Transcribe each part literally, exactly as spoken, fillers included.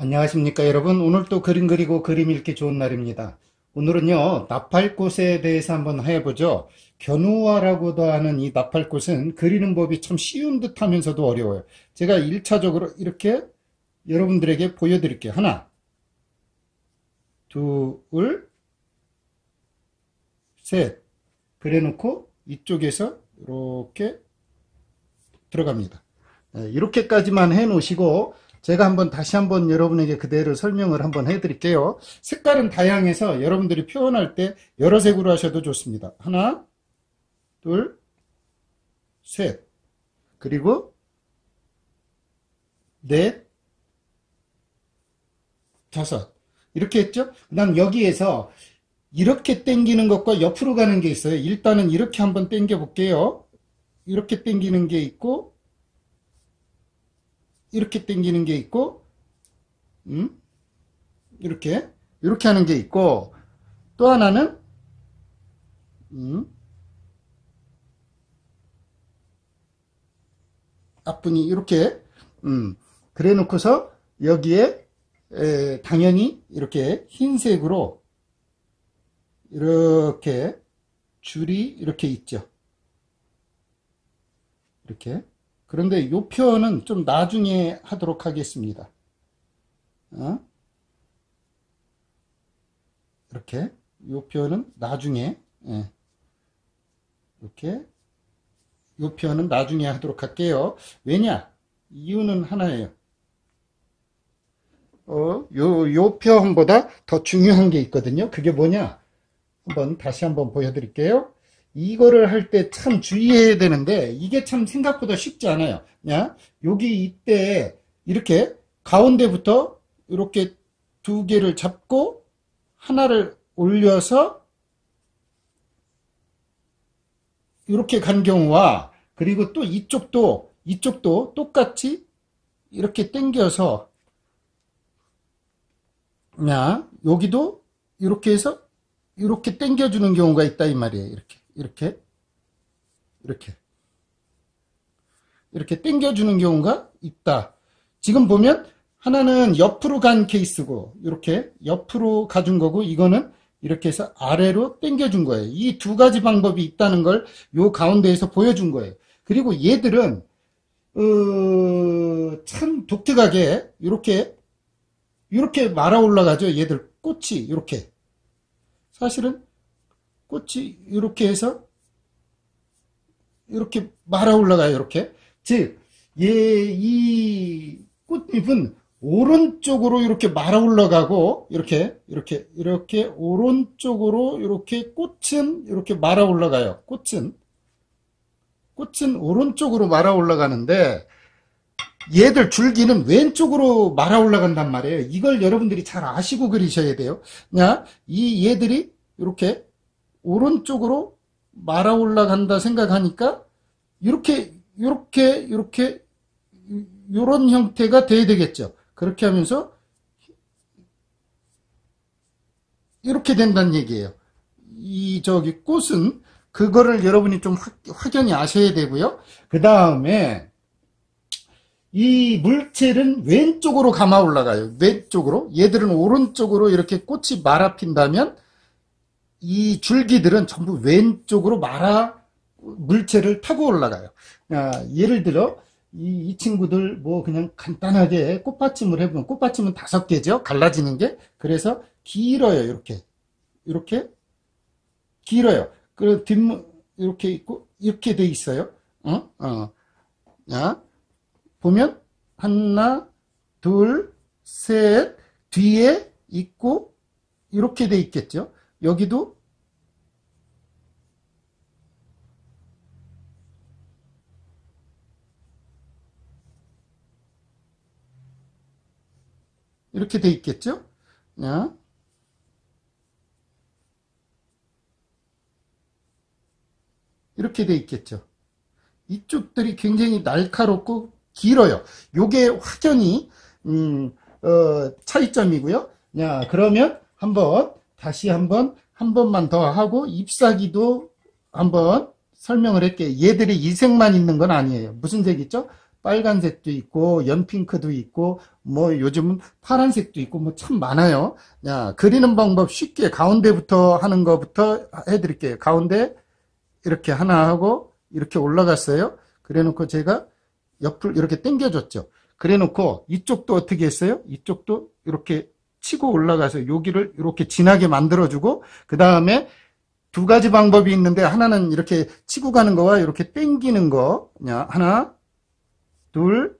안녕하십니까 여러분. 오늘도 그림 그리고 그림 읽기 좋은 날입니다. 오늘은요 나팔꽃에 대해서 한번 해보죠. 견우화라고도 하는 이 나팔꽃은 그리는 법이 참 쉬운 듯 하면서도 어려워요. 제가 일차적으로 이렇게 여러분들에게 보여드릴게요. 하나, 둘, 셋 그려놓고 이쪽에서 이렇게 들어갑니다. 이렇게까지만 해 놓으시고 제가 한번 다시 한번 여러분에게 그대로 설명을 한번 해 드릴게요. 색깔은 다양해서 여러분들이 표현할 때 여러 색으로 하셔도 좋습니다. 하나, 둘, 셋 그리고 넷, 다섯 이렇게 했죠. 그 다음 여기에서 이렇게 당기는 것과 옆으로 가는 게 있어요. 일단은 이렇게 한번 당겨 볼게요. 이렇게 당기는 게 있고 이렇게 당기는 게 있고, 음? 이렇게, 이렇게 하는 게 있고, 또 하나는, 음? 앞분이 이렇게, 음, 그래 놓고서 여기에, 에, 당연히 이렇게 흰색으로, 이렇게, 줄이 이렇게 있죠. 이렇게. 그런데 이 표현은 좀 나중에 하도록 하겠습니다. 어? 이렇게 이 표현은 나중에 예. 이렇게 이 표현은 나중에 하도록 할게요. 왜냐? 이유는 하나예요. 어, 요, 요 표현보다 더 중요한 게 있거든요. 그게 뭐냐? 한번 다시 한번 보여드릴게요. 이거를 할 때 참 주의해야 되는데 이게 참 생각보다 쉽지 않아요. 그냥 여기 이때 이렇게 가운데부터 이렇게 두 개를 잡고 하나를 올려서 이렇게 간 경우와 그리고 또 이쪽도 이쪽도 똑같이 이렇게 당겨서 그냥 여기도 이렇게 해서 이렇게 당겨주는 경우가 있다 이 말이에요. 이렇게. 이렇게 이렇게 이렇게 당겨주는 경우가 있다. 지금 보면 하나는 옆으로 간 케이스고 이렇게 옆으로 가준 거고 이거는 이렇게 해서 아래로 당겨준 거예요. 이 두 가지 방법이 있다는 걸 요 가운데에서 보여준 거예요. 그리고 얘들은 어, 참 독특하게 이렇게 이렇게 말아 올라가죠. 얘들 꽃이 이렇게 사실은 꽃이 이렇게 해서 이렇게 말아 올라가요. 이렇게 즉 얘 이 꽃잎은 오른쪽으로 이렇게 말아 올라가고 이렇게 이렇게 이렇게 오른쪽으로 이렇게 꽃은 이렇게 말아 올라가요. 꽃은 꽃은 오른쪽으로 말아 올라가는데 얘들 줄기는 왼쪽으로 말아 올라간단 말이에요. 이걸 여러분들이 잘 아시고 그리셔야 돼요. 그냥 이 얘들이 이렇게 오른쪽으로 말아 올라간다 생각하니까 이렇게 이렇게 이렇게 요런 형태가 돼야 되겠죠. 그렇게 하면서 이렇게 된다는 얘기예요. 이 저기 꽃은 그거를 여러분이 좀 확연히 아셔야 되고요. 그 다음에 이 물체는 왼쪽으로 감아 올라가요. 왼쪽으로. 얘들은 오른쪽으로 이렇게 꽃이 말아 핀다면 이 줄기들은 전부 왼쪽으로 말아 물체를 타고 올라가요. 아, 예를 들어 이, 이 친구들 뭐 그냥 간단하게 꽃받침을 해보면 꽃받침은 다섯 개죠. 갈라지는 게. 그래서 길어요. 이렇게 이렇게 길어요. 그리고 뒷문 이렇게 있고 이렇게 돼 있어요. 어? 어. 아, 보면 하나, 둘, 셋 뒤에 있고 이렇게 돼 있겠죠. 여기도 이렇게 돼 있겠죠? 그냥 이렇게 돼 있겠죠? 이쪽들이 굉장히 날카롭고 길어요. 요게 확연히 음, 어, 차이점이고요. 야, 그러면 한번 다시 한번 한 번만 더 하고 잎사귀도 한번 설명을 할게요. 얘들이 이 색만 있는 건 아니에요. 무슨 색이죠? 빨간색도 있고 연핑크도 있고 뭐 요즘은 파란색도 있고 뭐 참 많아요. 야, 그리는 방법 쉽게 가운데부터 하는 거부터 해드릴게요. 가운데 이렇게 하나 하고 이렇게 올라갔어요. 그래놓고 제가 옆을 이렇게 당겨줬죠. 그래놓고 이쪽도 어떻게 했어요? 이쪽도 이렇게 치고 올라가서 여기를 이렇게 진하게 만들어주고, 그 다음에 두 가지 방법이 있는데, 하나는 이렇게 치고 가는 거와 이렇게 당기는 거, 하나 둘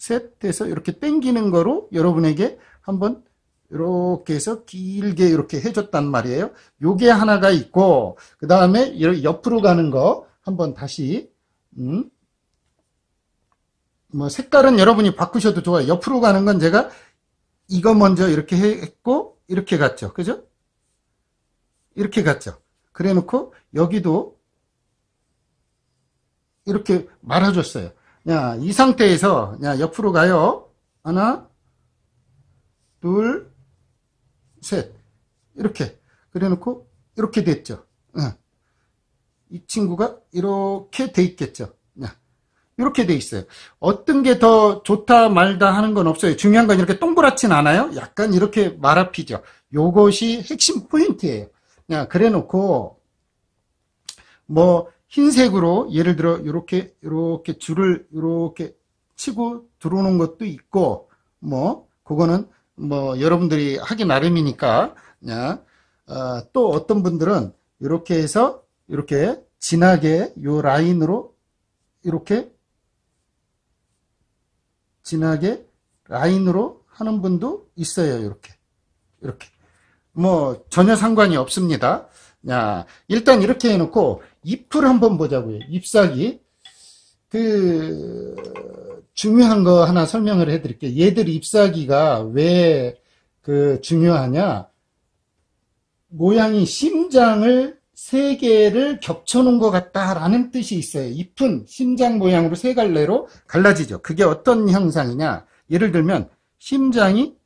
셋 해서 이렇게 당기는 거로 여러분에게 한번 이렇게 해서 길게 이렇게 해줬단 말이에요. 요게 하나가 있고, 그 다음에 옆으로 가는 거 한번 다시, 음, 뭐 색깔은 여러분이 바꾸셔도 좋아요. 옆으로 가는 건 제가 이거 먼저 이렇게 했고 이렇게 갔죠, 그죠? 이렇게 갔죠. 그래 놓고 여기도 이렇게 말아줬어요. 야, 이 상태에서, 야, 옆으로 가요. 하나, 둘, 셋. 이렇게. 그래 놓고 이렇게 됐죠. 야. 이 친구가 이렇게 돼 있겠죠. 야. 이렇게 돼 있어요. 어떤 게 더 좋다 말다 하는 건 없어요. 중요한 건 이렇게 동그랗진 않아요. 약간 이렇게 말아피죠. 요것이 핵심 포인트예요. 야, 그래 놓고, 뭐, 흰색으로, 예를 들어, 요렇게, 요렇게 줄을, 요렇게 치고 들어오는 것도 있고, 뭐, 그거는, 뭐, 여러분들이 하기 나름이니까, 야, 어, 또 어떤 분들은, 요렇게 해서, 요렇게, 진하게, 요 라인으로, 요렇게, 진하게, 라인으로 하는 분도 있어요, 요렇게. 요렇게. 뭐 전혀 상관이 없습니다. 야, 일단 이렇게 해놓고 잎을 한번 보자고요. 잎사귀. 그 중요한 거 하나 설명을 해드릴게요. 얘들 잎사귀가 왜 그 중요하냐? 모양이 심장을 세 개를 겹쳐놓은 것 같다라는 뜻이 있어요. 잎은 심장 모양으로 세 갈래로 갈라지죠. 그게 어떤 현상이냐? 예를 들면 심장이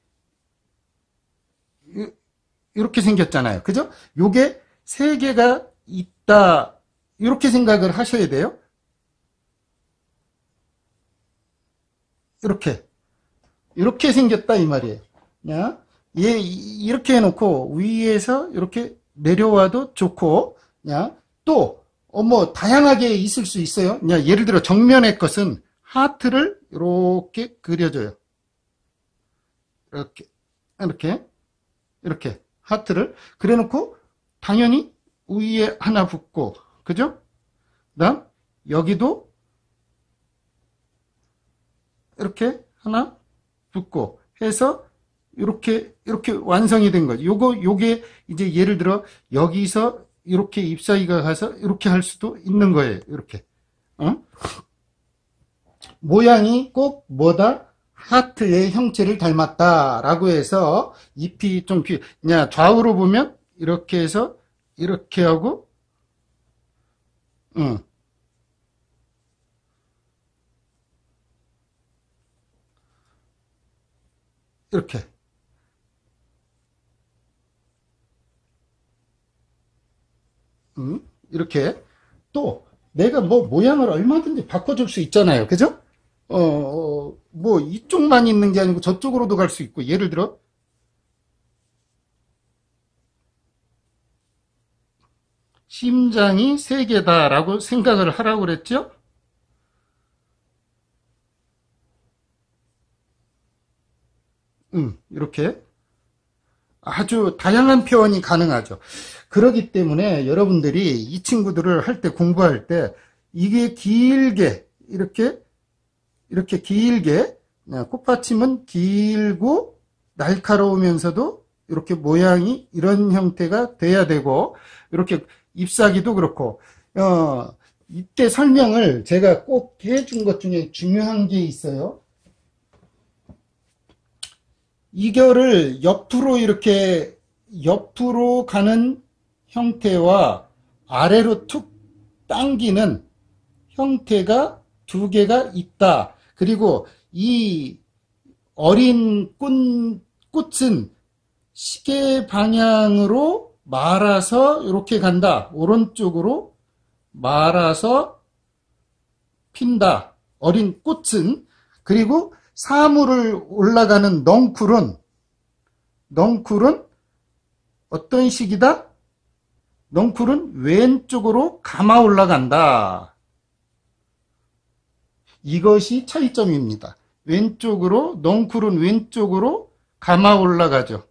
이렇게 생겼잖아요. 그죠? 요게 세 개가 있다. 이렇게 생각을 하셔야 돼요. 이렇게. 이렇게 생겼다. 이 말이에요. 야, 얘, 이렇게 해놓고 위에서 이렇게 내려와도 좋고, 야, 또, 어, 뭐, 다양하게 있을 수 있어요. 야, 예를 들어 정면의 것은 하트를 이렇게 그려줘요. 이렇게, 이렇게, 이렇게. 하트를 그래 놓고 당연히 위에 하나 붙고, 그죠? 그 다음 여기도 이렇게 하나 붙고 해서 이렇게 이렇게 완성이 된 거죠. 요거 요게 이제 예를 들어 여기서 이렇게 잎사귀가 가서 이렇게 할 수도 있는 거예요. 이렇게, 어? 모양이 꼭 뭐다? 하트의 형체를 닮았다라고 해서 잎이 좀 비, 그냥 좌우로 보면 이렇게 해서 이렇게 하고, 응, 이렇게 응, 이렇게. 또 내가 뭐 모양을 얼마든지 바꿔줄 수 있잖아요, 그죠? 어, 어, 뭐 이쪽만 있는 게 아니고 저쪽으로도 갈 수 있고, 예를 들어 심장이 세 개다라고 생각을 하라고 그랬죠? 음, 이렇게 아주 다양한 표현이 가능하죠. 그렇기 때문에 여러분들이 이 친구들을 할 때, 공부할 때 이게 길게 이렇게 이렇게 길게, 꽃받침은 길고 날카로우면서도 이렇게 모양이 이런 형태가 돼야 되고, 이렇게 잎사귀도 그렇고, 어, 이때 설명을 제가 꼭 해준 것 중에 중요한 게 있어요. 이거를 옆으로 이렇게 옆으로 가는 형태와 아래로 툭 당기는 형태가 두 개가 있다. 그리고 이 어린 꽃, 꽃은 시계 방향으로 말아서 이렇게 간다. 오른쪽으로 말아서 핀다. 어린 꽃은, 그리고 사물을 올라가는 넝쿨은, 넝쿨은 어떤 식이다? 넝쿨은 왼쪽으로 감아 올라간다. 이것이 차이점입니다. 왼쪽으로, 넝쿨은 왼쪽으로 감아 올라가죠.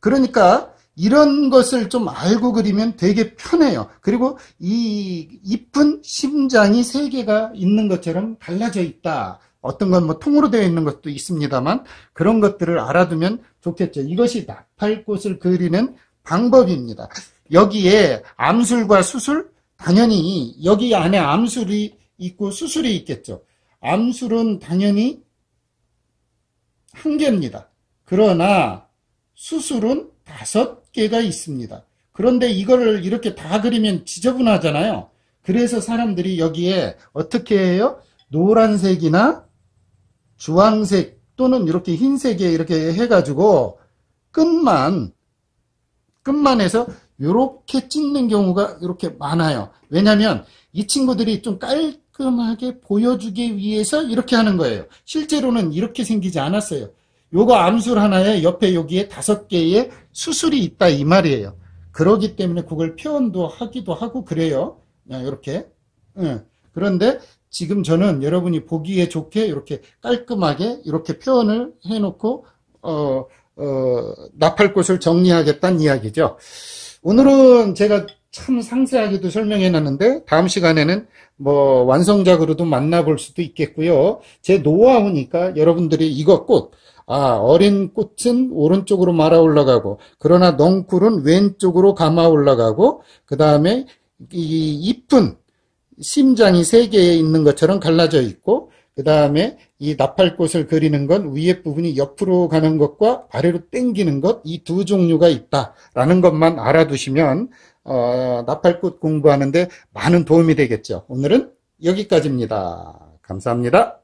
그러니까 이런 것을 좀 알고 그리면 되게 편해요. 그리고 이 잎은 심장이 세 개가 있는 것처럼 달라져 있다. 어떤 건 뭐 통으로 되어 있는 것도 있습니다만 그런 것들을 알아두면 좋겠죠. 이것이 나팔꽃을 그리는 방법입니다. 여기에 암술과 수술, 당연히 여기 안에 암술이 있고 수술이 있겠죠. 암술은 당연히 한 개입니다. 그러나 수술은 다섯 개가 있습니다. 그런데 이거를 이렇게 다 그리면 지저분하잖아요. 그래서 사람들이 여기에 어떻게 해요? 노란색이나 주황색 또는 이렇게 흰색에 이렇게 해가지고 끝만, 끝만 해서 이렇게 찍는 경우가 이렇게 많아요. 왜냐면 이 친구들이 좀 깔끔하게 보여주기 위해서 이렇게 하는 거예요. 실제로는 이렇게 생기지 않았어요. 요거 암술 하나에 옆에 여기에 다섯 개의 수술이 있다 이 말이에요. 그러기 때문에 그걸 표현도 하기도 하고 그래요. 이렇게. 그런데 지금 저는 여러분이 보기에 좋게 이렇게 깔끔하게 이렇게 표현을 해놓고 어, 어, 나팔꽃을 정리하겠다는 이야기죠. 오늘은 제가 참 상세하게도 설명해놨는데 다음 시간에는 뭐 완성작으로도 만나볼 수도 있겠고요. 제 노하우니까 여러분들이 이거 꽃, 아, 어린 꽃은 오른쪽으로 말아 올라가고, 그러나 넝쿨은 왼쪽으로 감아 올라가고, 그 다음에 이 잎은 심장이 세 개에 있는 것처럼 갈라져 있고, 그 다음에 이 나팔꽃을 그리는 건 위에 부분이 옆으로 가는 것과 아래로 당기는 것, 이 두 종류가 있다라는 것만 알아두시면 어, 나팔꽃 공부하는데 많은 도움이 되겠죠. 오늘은 여기까지입니다. 감사합니다.